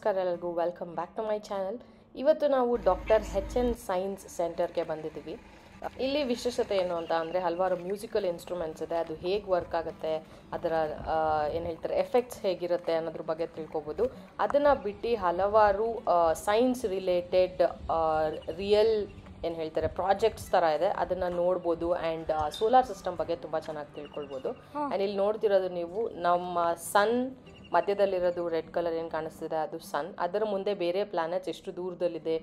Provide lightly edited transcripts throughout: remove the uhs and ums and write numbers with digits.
ನಮಸ್ಕಾರ ಎಲ್ಲರಿಗೂ welcome back to my channel. ಇವತ್ತು ನಾವು ಡಾಕ್ಟರ್ ಹೆಚ್ ಎನ್ ಸೈನ್ಸ್ ಸೆಂಟರ್ಗೆ ಬಂದಿದ್ದೀವಿ. ಇಲ್ಲಿ ವಿಶೇಷತೆ ಏನು ಅಂತ ಅಂದರೆ ಹಲವಾರು ಮ್ಯೂಸಿಕಲ್ ಇನ್ಸ್ಟ್ರೂಮೆಂಟ್ಸ್ ಇದೆ, ಅದು ಹೇಗೆ ವರ್ಕ್ ಆಗುತ್ತೆ, ಅದರ ಏನು ಹೇಳ್ತಾರೆ ಎಫೆಕ್ಟ್ಸ್ ಹೇಗಿರುತ್ತೆ ಅನ್ನೋದ್ರ ಬಗ್ಗೆ ತಿಳ್ಕೊಬೋದು. ಅದನ್ನು ಬಿಟ್ಟು ಹಲವಾರು ಸೈನ್ಸ್ ರಿಲೇಟೆಡ್ ರಿಯಲ್ ಏನು ಹೇಳ್ತಾರೆ ಪ್ರಾಜೆಕ್ಟ್ಸ್ ಥರ ಇದೆ, ಅದನ್ನು ನೋಡ್ಬೋದು. ಆ್ಯಂಡ್ ಸೋಲಾರ್ ಸಿಸ್ಟಮ್ ಬಗ್ಗೆ ತುಂಬ ಚೆನ್ನಾಗಿ ತಿಳ್ಕೊಳ್ಬೋದು. ಆ್ಯಂಡ್ ಇಲ್ಲಿ ನೋಡ್ತಿರೋದು ನೀವು ನಮ್ಮ ಸನ್ ಮಧ್ಯದಲ್ಲಿರೋದು ರೆಡ್ ಕಲರ್ ಏನು ಕಾಣಿಸ್ತಿದೆ ಅದು ಸನ್, ಅದರ ಮುಂದೆ ಬೇರೆ ಪ್ಲಾನೆಟ್ಸ್ ಎಷ್ಟು ದೂರದಲ್ಲಿದೆ,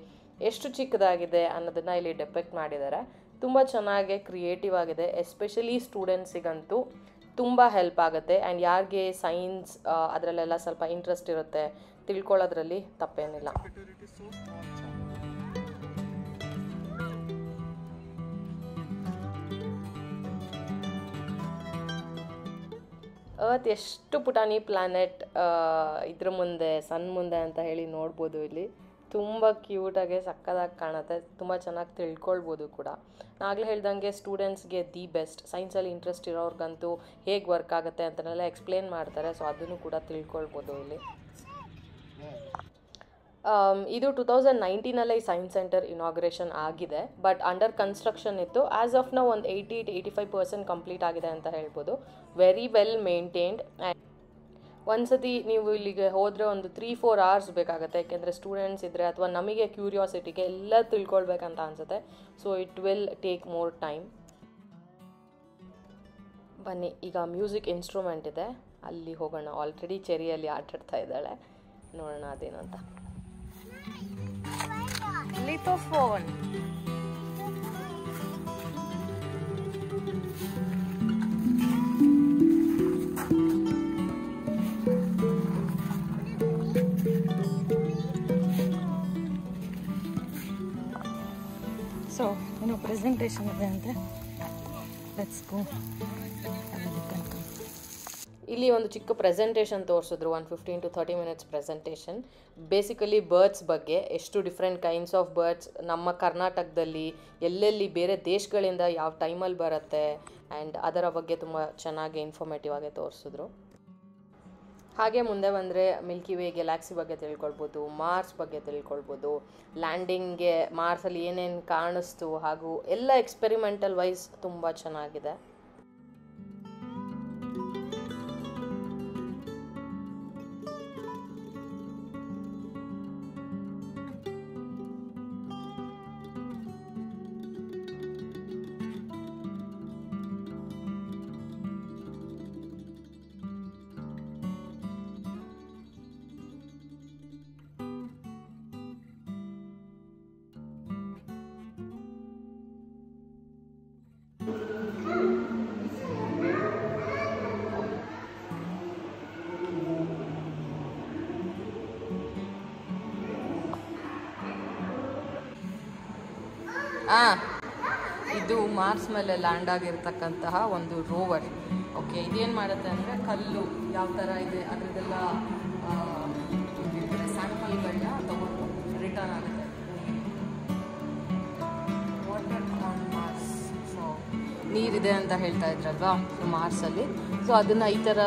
ಎಷ್ಟು ಚಿಕ್ಕದಾಗಿದೆ ಅನ್ನೋದನ್ನು ಇಲ್ಲಿ ಡಿಪೆಕ್ಟ್ ಮಾಡಿದ್ದಾರೆ. ತುಂಬ ಚೆನ್ನಾಗಿ ಕ್ರಿಯೇಟಿವ್ ಆಗಿದೆ, ಎಸ್ಪೆಷಲಿ ಸ್ಟೂಡೆಂಟ್ಸಿಗಂತೂ ತುಂಬ ಹೆಲ್ಪ್ ಆಗುತ್ತೆ. ಆ್ಯಂಡ್ ಯಾರಿಗೆ ಸೈನ್ಸ್ ಅದರಲ್ಲೆಲ್ಲ ಸ್ವಲ್ಪ ಇಂಟ್ರೆಸ್ಟ್ ಇರುತ್ತೆ ತಿಳ್ಕೊಳ್ಳೋದ್ರಲ್ಲಿ ತಪ್ಪೇನಿಲ್ಲ. ಅರ್ತ್ ಎಷ್ಟು ಪುಟಾಣಿ ಪ್ಲಾನೆಟ್ ಇದ್ರ ಮುಂದೆ ಸನ್ ಮುಂದೆ ಅಂತ ಹೇಳಿ ನೋಡ್ಬೋದು. ಇಲ್ಲಿ ತುಂಬ ಕ್ಯೂಟಾಗೆ ಸಕ್ಕದಾಗಿ ಕಾಣುತ್ತೆ, ತುಂಬ ಚೆನ್ನಾಗಿ ತಿಳ್ಕೊಳ್ಬೋದು ಕೂಡ. ಆಗಲೇ ಹೇಳ್ದಂಗೆ ಸ್ಟೂಡೆಂಟ್ಸ್ಗೆ ದಿ ಬೆಸ್ಟ್, ಸೈನ್ಸಲ್ಲಿ ಇಂಟ್ರೆಸ್ಟ್ ಇರೋರ್ಗಂತೂ ಹೇಗೆ ವರ್ಕ್ ಆಗುತ್ತೆ ಅಂತನೆಲ್ಲ ಎಕ್ಸ್ಪ್ಲೇನ್ ಮಾಡ್ತಾರೆ. ಸೊ ಅದನ್ನು ಕೂಡ ತಿಳ್ಕೊಳ್ಬೋದು ಇಲ್ಲಿ. ಇದು 2019 ಈ ಸೈನ್ಸ್ ಸೆಂಟರ್ ಇನಾಗ್ರೇಷನ್ ಆಗಿದೆ, ಬಟ್ ಅಂಡರ್ ಕನ್ಸ್ಟ್ರಕ್ಷನ್ ಇತ್ತು. ಆ್ಯಸ್ ಆಫ್ ನಾವು ಒಂದು 80 to 85% ಕಂಪ್ಲೀಟ್ ಆಗಿದೆ ಅಂತ ಹೇಳ್ಬೋದು. Very well maintained. ಒಂದು ಸತಿ ನೀವು ಇಲ್ಲಿಗೆ ಹೋದರೆ ಒಂದು 3-4 hours ಬೇಕಾಗುತ್ತೆ, ಯಾಕೆಂದರೆ ಸ್ಟೂಡೆಂಟ್ಸ್ ಇದ್ದರೆ ಅಥವಾ ನಮಗೆ ಕ್ಯೂರಿಯಾಸಿಟಿಗೆ ಎಲ್ಲ ತಿಳ್ಕೊಳ್ಬೇಕಂತ ಅನಿಸುತ್ತೆ. So it will take more time. ಬನ್ನಿ ಈಗ ಮ್ಯೂಸಿಕ್ ಇನ್ಸ್ಟ್ರೂಮೆಂಟ್ ಇದೆ ಅಲ್ಲಿ ಹೋಗೋಣ. ಆಲ್ರೆಡಿ ಚೆರಿಯಲ್ಲಿ ಆಟಾಡ್ತಾ ಇದ್ದಾಳೆ, ನೋಡೋಣ ಅದೇನು ಅಂತ. ಲಿಥೋಫೋನ್. So, you know, presentation ಇದೆ ಅಂತೆ. Let's go. ಇಲ್ಲಿ ಒಂದು ಚಿಕ್ಕ ಪ್ರೆಸೆಂಟೇಷನ್ ತೋರಿಸಿದ್ರು, 15 to 30 minutes presentation. Basically birds ಬಗ್ಗೆ, ಎಷ್ಟು ಡಿಫ್ರೆಂಟ್ ಕೈಂಡ್ಸ್ ಆಫ್ ಬರ್ಡ್ಸ್ ನಮ್ಮ ಕರ್ನಾಟಕದಲ್ಲಿ ಎಲ್ಲೆಲ್ಲಿ ಬೇರೆ ದೇಶಗಳಿಂದ ಯಾವ ಟೈಮಲ್ಲಿ ಬರುತ್ತೆ ಆ್ಯಂಡ್ ಅದರ ಬಗ್ಗೆ ತುಂಬ ಚೆನ್ನಾಗಿ ಇನ್ಫಾರ್ಮೇಟಿವ್ ಆಗಿ ತೋರಿಸಿದ್ರು. ಹಾಗೆ ಮುಂದೆ ಬಂದರೆ ಮಿಲ್ಕಿ ವೇ ಗ್ಯಾಲಾಕ್ಸಿ ಬಗ್ಗೆ ತಿಳ್ಕೊಳ್ಬೋದು, ಮಾರ್ಸ್ ಬಗ್ಗೆ ತಿಳ್ಕೊಳ್ಬೋದು, ಲ್ಯಾಂಡಿಂಗ್ಗೆ ಮಾರ್ಸಲ್ಲಿ ಏನೇನು ಕಾಣಿಸ್ತು, ಹಾಗೂ ಎಲ್ಲ ಎಕ್ಸ್ಪೆರಿಮೆಂಟಲ್ ವೈಸ್ ತುಂಬ ಚೆನ್ನಾಗಿದೆ. ಇದು ಮಾರ್ಸ್ ಮೇಲೆ ಲ್ಯಾಂಡ್ ಆಗಿರ್ತಕ್ಕಂತಹ ಒಂದು ರೋವರ್. ಓಕೆ, ಇದೇನು ಮಾಡುತ್ತೆ ಅಂದರೆ ಕಲ್ಲು ಯಾವ ಥರ ಇದೆ ಅದರದ್ದೆಲ್ಲ ಸ್ಯಾಂಪಲ್ಗಳನ್ನ ತಗೊಂಡು ರಿಟರ್ನ್ ಆಗುತ್ತೆ. Water on Mars. ಸೊ ನೀರಿದೆ ಅಂತ ಹೇಳ್ತಾ ಇದ್ರಲ್ವಾ ಮಾರ್ಸಲ್ಲಿ, ಸೊ ಅದನ್ನು ಈ ಥರ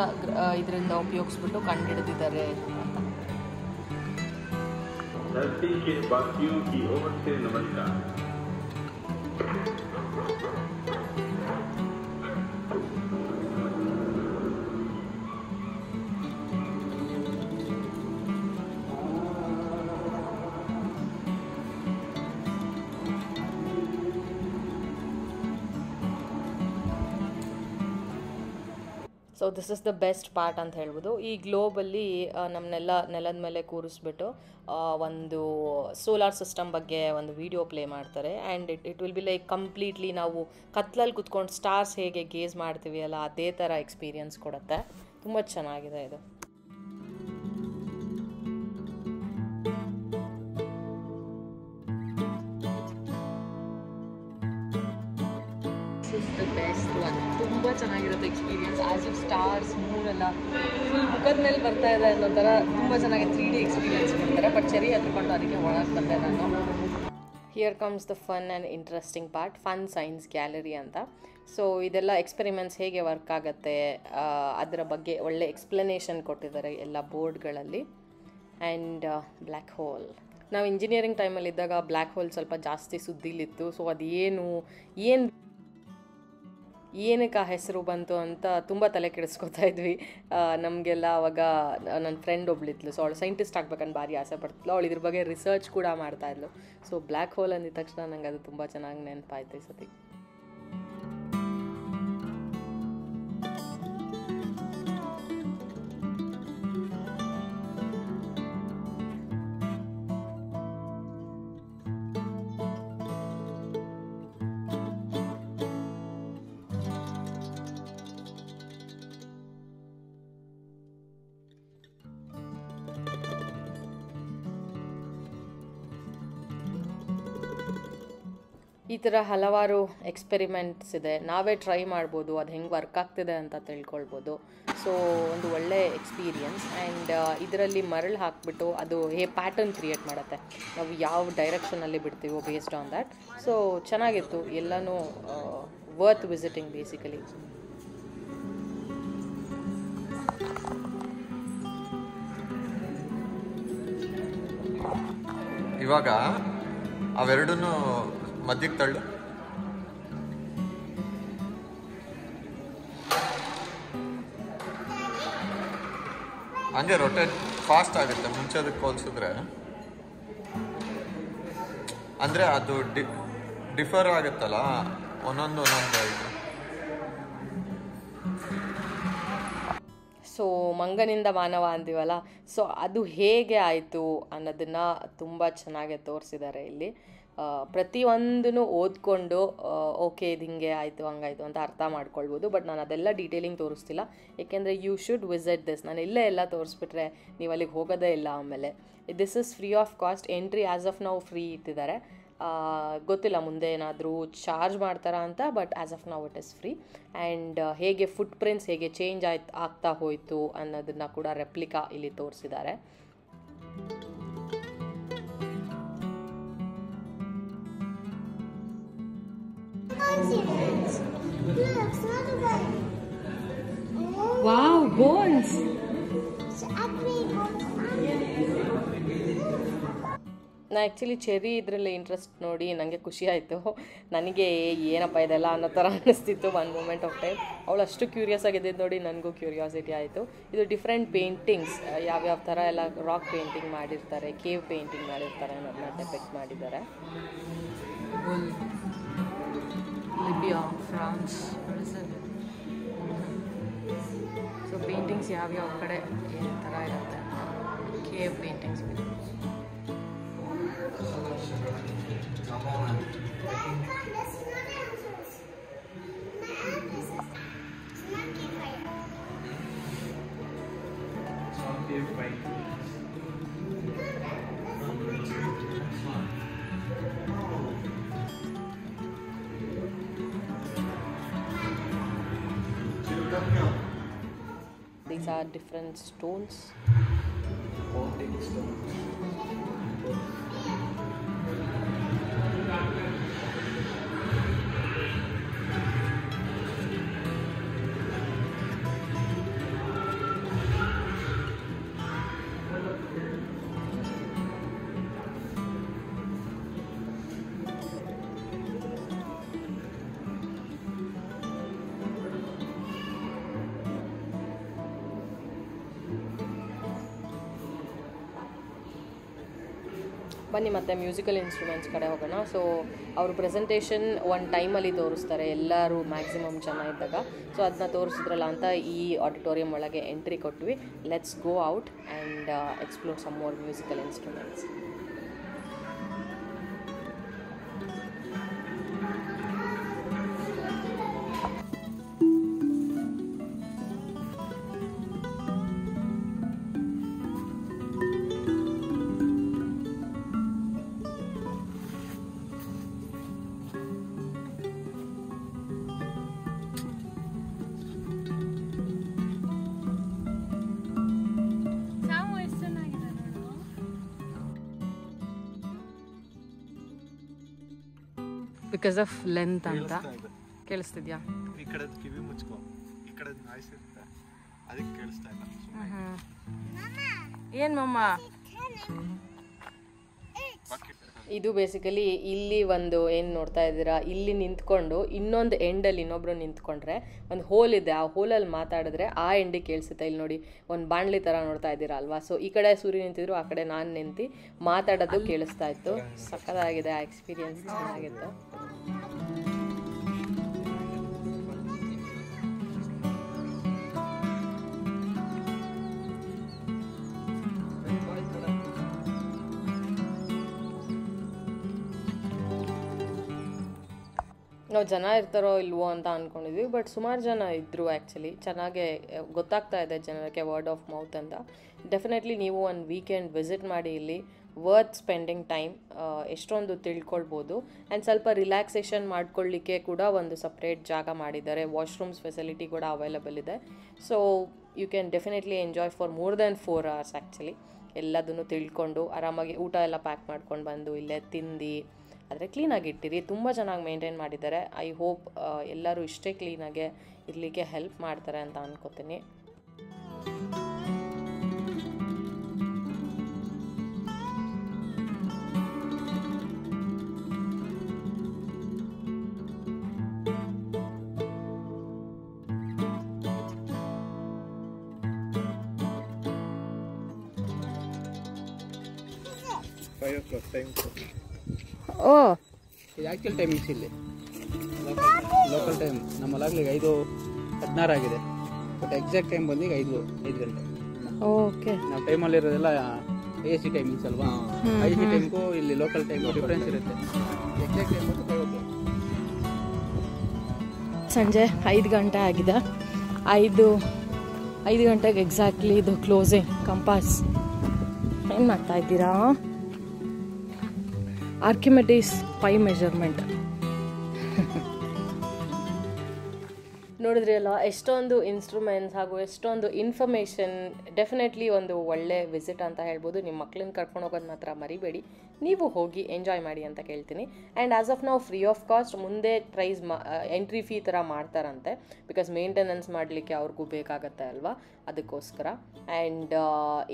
ಇದರಿಂದ ಉಪಯೋಗಿಸ್ಬಿಟ್ಟು ಕಂಡುಹಿಡಿದಿದ್ದಾರೆ. So this is the best part ಅಂತ ಹೇಳ್ಬೋದು. ಈ ಗ್ಲೋಬಲ್ಲಿ ನಮ್ಮನ್ನೆಲ್ಲ ನೆಲದ ಮೇಲೆ ಕೂರಿಸ್ಬಿಟ್ಟು ಒಂದು ಸೋಲಾರ್ ಸಿಸ್ಟಮ್ ಬಗ್ಗೆ ಒಂದು ವಿಡಿಯೋ ಪ್ಲೇ ಮಾಡ್ತಾರೆ. And it will be like completely ನಾವು ಕತ್ಲಲ್ಲಿ ಕುತ್ಕೊಂಡು ಸ್ಟಾರ್ಸ್ ಹೇಗೆ ಗೇಸ್ ಮಾಡ್ತೀವಿ ಅಲ್ಲ ಅದೇ ಥರ ಎಕ್ಸ್ಪೀರಿಯನ್ಸ್ ಕೊಡುತ್ತೆ. ತುಂಬ ಚೆನ್ನಾಗಿದೆ ಇದು. ಬೆಸ್ಟ್ ಒನ್, ತುಂಬ ಚೆನ್ನಾಗಿರುತ್ತೆ ಎಕ್ಸ್ಪೀರಿಯನ್ಸ್. ಆಸ್ ಇಫ್ ಸ್ಟಾರ್ಸ್ ಮೂರೆಲ್ಲ ಫುಲ್ ಮುಖದ ಮೇಲೆ ಬರ್ತಾ ಇದೆ ಅನ್ನೋ ಥರ ತುಂಬ ಚೆನ್ನಾಗಿ 3D ಎಕ್ಸ್ಪೀರಿಯನ್ಸ್ ಮಾಡ್ತಾರೆ. ಬಟ್ ಚೆರಿ ಹತ್ಕೊಂಡು ಅದಕ್ಕೆ ಒಳಗೆ ಬಂದೆ ನಾನು. Here comes the fun and interesting part, fun science gallery ಅಂತ. ಸೊ ಇದೆಲ್ಲ ಎಕ್ಸ್ಪೆರಿಮೆಂಟ್ಸ್ ಹೇಗೆ ವರ್ಕ್ ಆಗುತ್ತೆ ಅದರ ಬಗ್ಗೆ ಒಳ್ಳೆ ಎಕ್ಸ್ಪ್ಲನೇಷನ್ ಕೊಟ್ಟಿದ್ದಾರೆ ಎಲ್ಲ ಬೋರ್ಡ್ಗಳಲ್ಲಿ. and black hole. ನಾವು ಇಂಜಿನಿಯರಿಂಗ್ ಟೈಮಲ್ಲಿದ್ದಾಗ ಬ್ಲ್ಯಾಕ್ ಹೋಲ್ ಸ್ವಲ್ಪ ಜಾಸ್ತಿ ಸುದ್ದಿಲಿತ್ತು. ಸೊ ಅದೇನು ಏನಕ್ಕೆ ಆ ಹೆಸರು ಬಂತು ಅಂತ ತುಂಬ ತಲೆ ಕೆಡಿಸ್ಕೊತಾ ಇದ್ವಿ ನಮಗೆಲ್ಲ. ಆವಾಗ ನನ್ನ ಫ್ರೆಂಡ್ ಒಬ್ಳಿದ್ಲು, ಸೊ ಅವಳು ಸೈಂಟಿಸ್ಟ್ ಆಗಬೇಕಂತ ಭಾರಿ ಆಸೆ ಪಡ್ತಿದ್ಲು. ಅವಳು ಇದ್ರ ಬಗ್ಗೆ ರಿಸರ್ಚ್ ಕೂಡ ಮಾಡ್ತಾಯಿದ್ಲು. ಸೊ ಬ್ಲ್ಯಾಕ್ ಹೋಲ್ ಅಂದಿದ ತಕ್ಷಣ ನಂಗೆ ಅದು ತುಂಬ ಚೆನ್ನಾಗಿ ನೆನಪಾಯ್ತು ಈ ಸತಿ. ಈ ಥರ ಹಲವಾರು ಎಕ್ಸ್ಪೆರಿಮೆಂಟ್ಸ್ ಇದೆ. ನಾವೇ ಟ್ರೈ ಮಾಡ್ಬೋದು, ಅದು ಹೆಂಗೆ ವರ್ಕ್ ಆಗ್ತಿದೆ ಅಂತ ತಿಳ್ಕೊಳ್ಬೋದು. ಸೊ ಒಂದು ಒಳ್ಳೆ ಎಕ್ಸ್ಪೀರಿಯನ್ಸ್. ಆ್ಯಂಡ್ ಇದರಲ್ಲಿ ಮರಳು ಹಾಕಿಬಿಟ್ಟು ಅದು ಪ್ಯಾಟರ್ನ್ ಕ್ರಿಯೇಟ್ ಮಾಡುತ್ತೆ, ನಾವು ಯಾವ ಡೈರೆಕ್ಷನಲ್ಲಿ ಬಿಡ್ತೀವೋ ಬೇಸ್ಡ್ ಆನ್ ದ್ಯಾಟ್. ಸೊ ಚೆನ್ನಾಗಿತ್ತು, ಎಲ್ಲನೂ ವರ್ತ್ ವಿಸಿಟಿಂಗ್ ಬೇಸಿಕಲಿ. ಇವಾಗ ಅವೆರಡನ್ನೂ ಮಧ್ಯಕ್ಕೆ ತಳ್ಳು. ಹಂಗೆ ರೊಟೇಟ್ ಫಾಸ್ಟ್ ಆಗುತ್ತೆ ಮುಂಚೆದಕ್ಕೆ ಹೋಲಿಸಿದ್ರೆ. ಅಂದರೆ ಅದು ಡಿಫರ್ ಆಗುತ್ತಲ್ಲ ಒಂದೊಂದು ಒಂದೊಂದು. ಸೊ ಮಂಗನಿಂದ ಮಾನವ ಅಂತೀವಲ್ಲ, ಸೊ ಅದು ಹೇಗೆ ಆಯಿತು ಅನ್ನೋದನ್ನು ತುಂಬ ಚೆನ್ನಾಗಿ ತೋರಿಸಿದ್ದಾರೆ ಇಲ್ಲಿ. ಪ್ರತಿಯೊಂದನ್ನು ಓದ್ಕೊಂಡು ಓಕೆ ಇದು ಹಿಂಗೆ ಆಯಿತು ಹಂಗಾಯಿತು ಅಂತ ಅರ್ಥ ಮಾಡ್ಕೊಳ್ಬೋದು. ಬಟ್ ನಾನು ಅದೆಲ್ಲ ಡೀಟೇಲಿಂಗ್ ತೋರಿಸ್ತಿಲ್ಲ, ಏಕೆಂದರೆ ಯು ಶುಡ್ ವಿಸಿಟ್ ದಿಸ್. ನಾನು ಇಲ್ಲೇ ಎಲ್ಲ ತೋರಿಸ್ಬಿಟ್ರೆ ನೀವು ಅಲ್ಲಿಗೆ ಹೋಗೋದೇ ಇಲ್ಲ. ಆಮೇಲೆ this is free of cost, entry as of ನಾವು ಫ್ರೀ ಇಟ್ಟಿದ್ದಾರೆ. ಗೊತ್ತಿಲ್ಲ ಮುಂದೆ ಏನಾದರೂ ಚಾರ್ಜ್ ಮಾಡ್ತಾರಾ ಅಂತ, ಬಟ್ ಆ್ಯಸ್ ಆಫ್ ನಾವು ಇಟ್ ಇಸ್ ಫ್ರೀ. ಆ್ಯಂಡ್ ಹೇಗೆ ಫುಟ್ ಪ್ರಿಂಟ್ಸ್ ಹೇಗೆ ಚೇಂಜ್ ಆಗ್ತಾ ಹೋಯಿತು ಅನ್ನೋದನ್ನು ಕೂಡ ರೆಪ್ಲಿಕಾ ಇಲ್ಲಿ ತೋರಿಸಿದ್ದಾರೆ. Wow, bones! ನಾನು ಆ್ಯಕ್ಚುಲಿ ಚೆರಿ ಇದರಲ್ಲಿ ಇಂಟ್ರೆಸ್ಟ್ ನೋಡಿ ನನಗೆ ಖುಷಿ ಆಯಿತು. ನನಗೆ ಏನಪ್ಪ ಇದೆಲ್ಲ ಅನ್ನೋ ಥರ ಅನ್ನಿಸ್ತಿತ್ತು ಒನ್ ಮೂಮೆಂಟ್ ಆಫ್ ಟೈಮ್. ಅವಳು ಅಷ್ಟು ಕ್ಯೂರಿಯಸ್ ಆಗಿದ್ದು ನೋಡಿ ನನಗೂ ಕ್ಯೂರಿಯಾಸಿಟಿ ಆಯಿತು. ಇದು ಡಿಫ್ರೆಂಟ್ ಪೇಂಟಿಂಗ್ಸ್ ಯಾವ್ಯಾವ ಥರ ಎಲ್ಲ ರಾಕ್ ಪೇಂಟಿಂಗ್ ಮಾಡಿರ್ತಾರೆ, ಕೇವ್ ಪೇಂಟಿಂಗ್ ಮಾಡಿರ್ತಾರೆ ಅನ್ನೋದನ್ನ ಡಿಪೆಕ್ಟ್ ಮಾಡಿದ್ದಾರೆ. ಲಿಬಿಯಾ, ಫ್ರಾನ್ಸ್, ಸೊ ಪೇಂಟಿಂಗ್ಸ್ ಯಾವ್ಯಾವ ಕಡೆ ಏನು ಥರ ಇರುತ್ತೆ ಅಂತ cave paintings. These are different stones. ಬನ್ನಿ ಮತ್ತೆ ಮ್ಯೂಸಿಕಲ್ ಇನ್ಸ್ಟ್ರೂಮೆಂಟ್ಸ್ ಕಡೆ ಹೋಗೋಣ. ಸೊ ಅವ್ರ ಪ್ರೆಸೆಂಟೇಷನ್ ಒಂದು ಟೈಮಲ್ಲಿ ತೋರಿಸ್ತಾರೆ ಎಲ್ಲರೂ ಮ್ಯಾಕ್ಸಿಮಮ್ ಜನ ಇದ್ದಾಗ. ಸೊ ಅದನ್ನ ತೋರಿಸಿದ್ರಲ್ಲ ಅಂತ ಈ ಆಡಿಟೋರಿಯಂ ಒಳಗೆ ಎಂಟ್ರಿ ಕೊಟ್ವಿ. Let's go out and explore some more musical instruments. Because of length anta kelistidya ikadad kivi muchko ikadad noise irutte adike kelistayilla mama yen mama ಇದು ಬೇಸಿಕಲಿ ಇಲ್ಲಿ ಒಂದು ಏನು ನೋಡ್ತಾ ಇದ್ದೀರಾ, ಇಲ್ಲಿ ನಿಂತ್ಕೊಂಡು ಇನ್ನೊಂದು ಎಂಡಲ್ಲಿ ಇನ್ನೊಬ್ರು ನಿಂತ್ಕೊಂಡ್ರೆ ಒಂದು ಹೋಲ್ ಇದೆ, ಆ ಹೋಲಲ್ಲಿ ಮಾತಾಡಿದ್ರೆ ಆ ಎಂಡಿಗೆ ಕೇಳಿಸುತ್ತೆ. ಇಲ್ಲಿ ನೋಡಿ ಒಂದು ಬಾಣ್ಲಿ ಥರ ನೋಡ್ತಾ ಇದ್ದೀರಾ ಅಲ್ವಾ, ಸೊ ಈ ಕಡೆ ಸೂರ್ಯ ನಿಂತಿದ್ರು, ಆ ಕಡೆ ನಾನು ನಿಂತು ಮಾತಾಡೋದು ಕೇಳಿಸ್ತಾ ಇತ್ತು. ಸಕ್ಕತ್ತಾಗಿದೆ ಆ ಎಕ್ಸ್ಪೀರಿಯನ್ಸ್, ಚೆನ್ನಾಗಿತ್ತು. ನಾವು ಜನ ಇರ್ತಾರೋ ಇಲ್ವೋ ಅಂತ ಅಂದ್ಕೊಂಡಿದ್ವಿ, ಬಟ್ ಸುಮಾರು ಜನ ಇದ್ದರು ಆ್ಯಕ್ಚುಲಿ. ಚೆನ್ನಾಗೇ ಗೊತ್ತಾಗ್ತಾ ಇದೆ ಜನಕ್ಕೆ ವರ್ಡ್ ಆಫ್ ಮೌತ್ ಅಂತ. ಡೆಫಿನೆಟ್ಲಿ ನೀವು ಒಂದು ವೀಕೆಂಡ್ ವಿಸಿಟ್ ಮಾಡಿ, ಇಲ್ಲಿ ವರ್ತ್ ಸ್ಪೆಂಡಿಂಗ್ ಟೈಮ್, ಎಷ್ಟೊಂದು ತಿಳ್ಕೊಳ್ಬೋದು. ಆ್ಯಂಡ್ ಸ್ವಲ್ಪ ರಿಲ್ಯಾಕ್ಸೇಷನ್ ಮಾಡ್ಕೊಳ್ಳಿಕ್ಕೆ ಕೂಡ ಒಂದು ಸಪ್ರೇಟ್ ಜಾಗ ಮಾಡಿದ್ದಾರೆ, ವಾಶ್ರೂಮ್ಸ್ ಫೆಸಿಲಿಟಿ ಕೂಡ ಅವೈಲಬಲ್ ಇದೆ. So you can definitely enjoy for more than 4 hours actually. ಎಲ್ಲದನ್ನು ತಿಳ್ಕೊಂಡು ಆರಾಮಾಗಿ ಊಟ ಎಲ್ಲ ಪ್ಯಾಕ್ ಮಾಡ್ಕೊಂಡು ಬಂದು ಇಲ್ಲೇ ತಿಂದು, ಆದರೆ ಕ್ಲೀನಾಗಿ ಇಟ್ಟಿರಿ, ತುಂಬ ಚೆನ್ನಾಗಿ ಮೇಂಟೈನ್ ಮಾಡಿದ್ದಾರೆ. ಐ ಹೋಪ್ ಎಲ್ಲರೂ ಇಷ್ಟೇ ಕ್ಲೀನಾಗೆ ಇರಲಿಕ್ಕೆ ಹೆಲ್ಪ್ ಮಾಡ್ತಾರೆ ಅಂತ ಅಂದ್ಕೋತೀನಿ. ಓಹ್, ಇದು ಆ್ಯಕ್ಚುಲ್ ಟೈಮ್ ಇಟ್ಸ್ ಇಲ್ಲಿ ಲೋಕಲ್ ಟೈಮ್ ನಮ್ಮಲ್ಲಾಗಲಿ 5:16 ಆಗಿದೆ, ಬಟ್ ಎಕ್ಸಾಕ್ಟ್ ಟೈಮ್ ಬಂದು ಈಗ 5 ಗಂಟೆ. ಓಕೆ, ನಾವು ಟೈಮಲ್ಲಿ ಇರೋದೆಲ್ಲ AC ಟೈಮಿಂಗ್ಸ್ ಅಲ್ವಾ, IC ಟೈಮ್ಗೂ ಇಲ್ಲಿ ಲೋಕಲ್ ಟೈಮ್ ಡಿಫ್ರೆನ್ಸ್ ಇರುತ್ತೆ. ಎಕ್ಸಾಕ್ಟ್ ಟೈಮ್ ಬಂದು 5 ಗಂಟೆ, ಸಂಜೆ 5 ಗಂಟೆ ಆಗಿದೆ. 5 ಗಂಟೆಗೆ ಎಕ್ಸಾಕ್ಟ್ಲಿ ಇದು ಕ್ಲೋಸಿಂಗ್. ಕಂಪಾಸ್ ಏನು ಮಾಡ್ತಾ ಇದ್ದೀರಾ? ಆರ್ಕಿಮೆಡೀಸ್ ಪೈ ಮೆಜರ್ಮೆಂಟ್ ನೋಡಿದ್ರಿ ಅಲ್ಲ, ಎಷ್ಟೊಂದು ಇನ್ಸ್ಟ್ರೂಮೆಂಟ್ಸ್ ಹಾಗೂ ಎಷ್ಟೊಂದು ಇನ್ಫಾರ್ಮೇಷನ್. ಡೆಫಿನೆಟ್ಲಿ ಒಂದು ಒಳ್ಳೆ ವಿಸಿಟ್ ಅಂತ ಹೇಳ್ಬೋದು. ನಿಮ್ಮ ಮಕ್ಕಳನ್ನ ಕರ್ಕೊಂಡು ಹೋಗೋದು ಮಾತ್ರ ಮರಿಬೇಡಿ, ನೀವು ಹೋಗಿ ಎಂಜಾಯ್ ಮಾಡಿ ಅಂತ ಕೇಳ್ತೀನಿ. ಆ್ಯಂಡ್ ಆ್ಯಸ್ ಆಫ್ ನಾವು ಫ್ರೀ ಆಫ್ ಕಾಸ್ಟ್, ಮುಂದೆ ಪ್ರೈಸ್ ಎಂಟ್ರಿ ಫೀ ಥರ ಮಾಡ್ತಾರಂತೆ, ಬಿಕಾಸ್ ಮೇಂಟೆನೆನ್ಸ್ ಮಾಡಲಿಕ್ಕೆ ಅವ್ರಿಗೂ ಬೇಕಾಗತ್ತೆ ಅಲ್ವಾ, ಅದಕ್ಕೋಸ್ಕರ. ಆ್ಯಂಡ್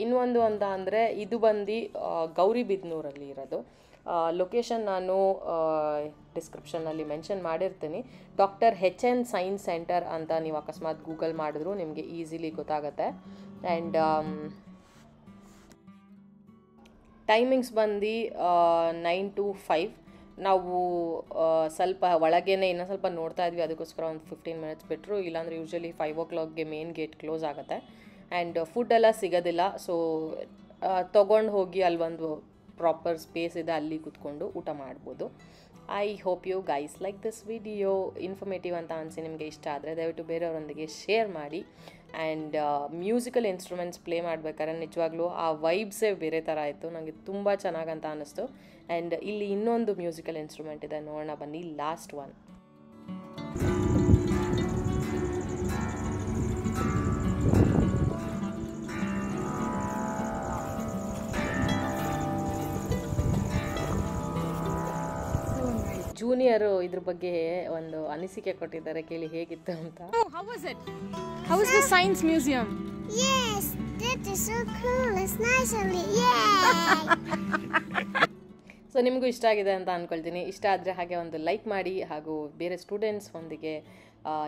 ಇನ್ನೊಂದು ಅಂತ ಅಂದರೆ ಇದು ಬಂದು ಗೌರಿಬಿದನೂರಲ್ಲಿ ಇರೋದು. ಲೊಕೇಶನ್ ನಾನು ಡಿಸ್ಕ್ರಿಪ್ಷನಲ್ಲಿ ಮೆನ್ಷನ್ ಮಾಡಿರ್ತೀನಿ. Dr. H.N. ಸೈನ್ಸ್ ಸೆಂಟರ್ ಅಂತ ನೀವು ಅಕಸ್ಮಾತ್ ಗೂಗಲ್ ಮಾಡಿದ್ರು ನಿಮಗೆ ಈಸಿಲಿ ಗೊತ್ತಾಗುತ್ತೆ. ಆ್ಯಂಡ್ ಟೈಮಿಂಗ್ಸ್ ಬಂದು 9 to 5. ನಾವು ಸ್ವಲ್ಪ ಒಳಗೇನೆ ಇನ್ನೂ ಸ್ವಲ್ಪ ನೋಡ್ತಾ ಇದ್ವಿ, ಅದಕ್ಕೋಸ್ಕರ ಒಂದು 15 minutes ಬಿಟ್ಟರು. ಇಲ್ಲಾಂದರೆ ಯೂಶ್ವಲಿ 5 o'clockಗೆ ಮೇನ್ ಗೇಟ್ ಕ್ಲೋಸ್ ಆಗುತ್ತೆ. ಆ್ಯಂಡ್ ಫುಡ್ಡೆಲ್ಲ ಸಿಗೋದಿಲ್ಲ, ಸೊ ತೊಗೊಂಡು ಹೋಗಿ ಅಲ್ಲೊಂದು ಪ್ರಾಪರ್ ಸ್ಪೇಸ್ ಇದೆ, ಅಲ್ಲಿ ಕೂತ್ಕೊಂಡು ಊಟ ಮಾಡ್ಬೋದು. I hope you guys like this video. Informative ಅಂತ ಅನಿಸಿ ನಿಮಗೆ ಇಷ್ಟ ಆದರೆ ದಯವಿಟ್ಟು ಬೇರೆಯವರೊಂದಿಗೆ ಶೇರ್ ಮಾಡಿ. ಆ್ಯಂಡ್ ಮ್ಯೂಸಿಕಲ್ ಇನ್ಸ್ಟ್ರೂಮೆಂಟ್ಸ್ ಪ್ಲೇ ಮಾಡಬೇಕಾದ್ರೆ ನಿಜವಾಗ್ಲೂ ಆ ವೈಬ್ಸೇ ಬೇರೆ ಥರ ಇತ್ತು, ನನಗೆ ತುಂಬ ಚೆನ್ನಾಗಂತ ಅನ್ನಿಸ್ತು. ಆ್ಯಂಡ್ ಇಲ್ಲಿ ಇನ್ನೊಂದು ಮ್ಯೂಸಿಕಲ್ ಇನ್ಸ್ಟ್ರೂಮೆಂಟ್ ಇದೆ, ನೋಡೋಣ ಬನ್ನಿ, ಲಾಸ್ಟ್ ಒನ್. ಜೂನಿಯರು ಇದ್ರ ಬಗ್ಗೆ ಒಂದು ಅನಿಸಿಕೆ ಕೊಟ್ಟಿದ್ದಾರೆ, ಕೇಳಿ ಹೇಗಿತ್ತು ಅಂತ. How was it? How is the science museum? Yes, that is so cool. It's nice only. Yeah. So ನಿಮಗೂ ಇಷ್ಟ ಆಗಿದೆ ಅಂತ ಅಂದ್ಕೊಳ್ತೀನಿ. ಇಷ್ಟ ಆದರೆ ಹಾಗೆ ಒಂದು ಲೈಕ್ ಮಾಡಿ, ಹಾಗೂ ಬೇರೆ ಸ್ಟೂಡೆಂಟ್ಸ್ ಒಂದಿಗೆ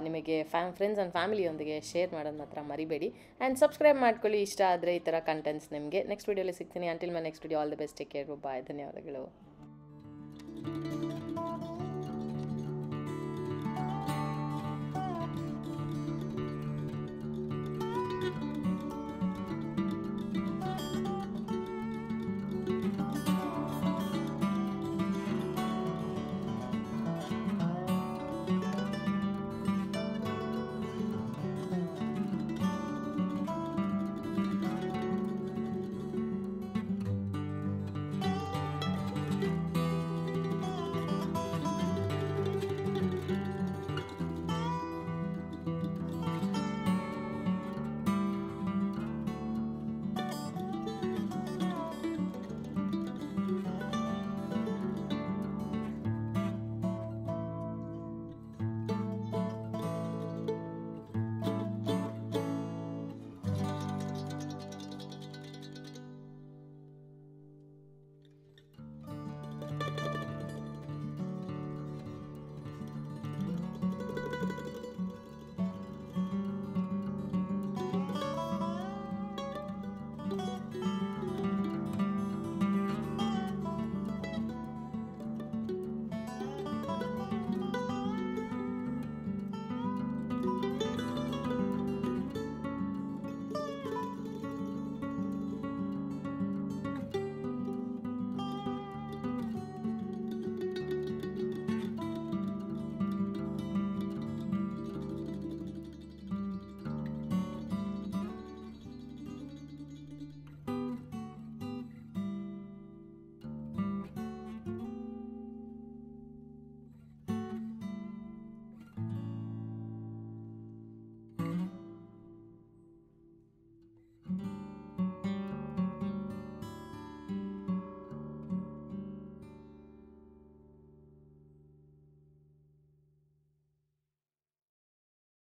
ನಿಮಗೆ ಫ್ರೆಂಡ್ಸ್ ಆ್ಯಂಡ್ ಫ್ಯಾಮಿಲಿಯೊಂದಿಗೆ ಶೇರ್ ಮಾಡೋದು ಮಾತ್ರ ಮರಿಬೇಡಿ. ಆ್ಯಂಡ್ ಸಬ್ಸ್ಕ್ರೈಬ್ ಮಾಡ್ಕೊಳ್ಳಿ ಇಷ್ಟ ಆದರೆ ಈ ಥರ ಕಂಟೆಂಟ್ಸ್ ನಿಮಗೆ. ನೆಕ್ಸ್ಟ್ ವೀಡಿಯೋಲಿ ಸಿಗ್ತೀನಿ. Until my next video, all the best, take care, bye, ಧನ್ಯವಾದಗಳು.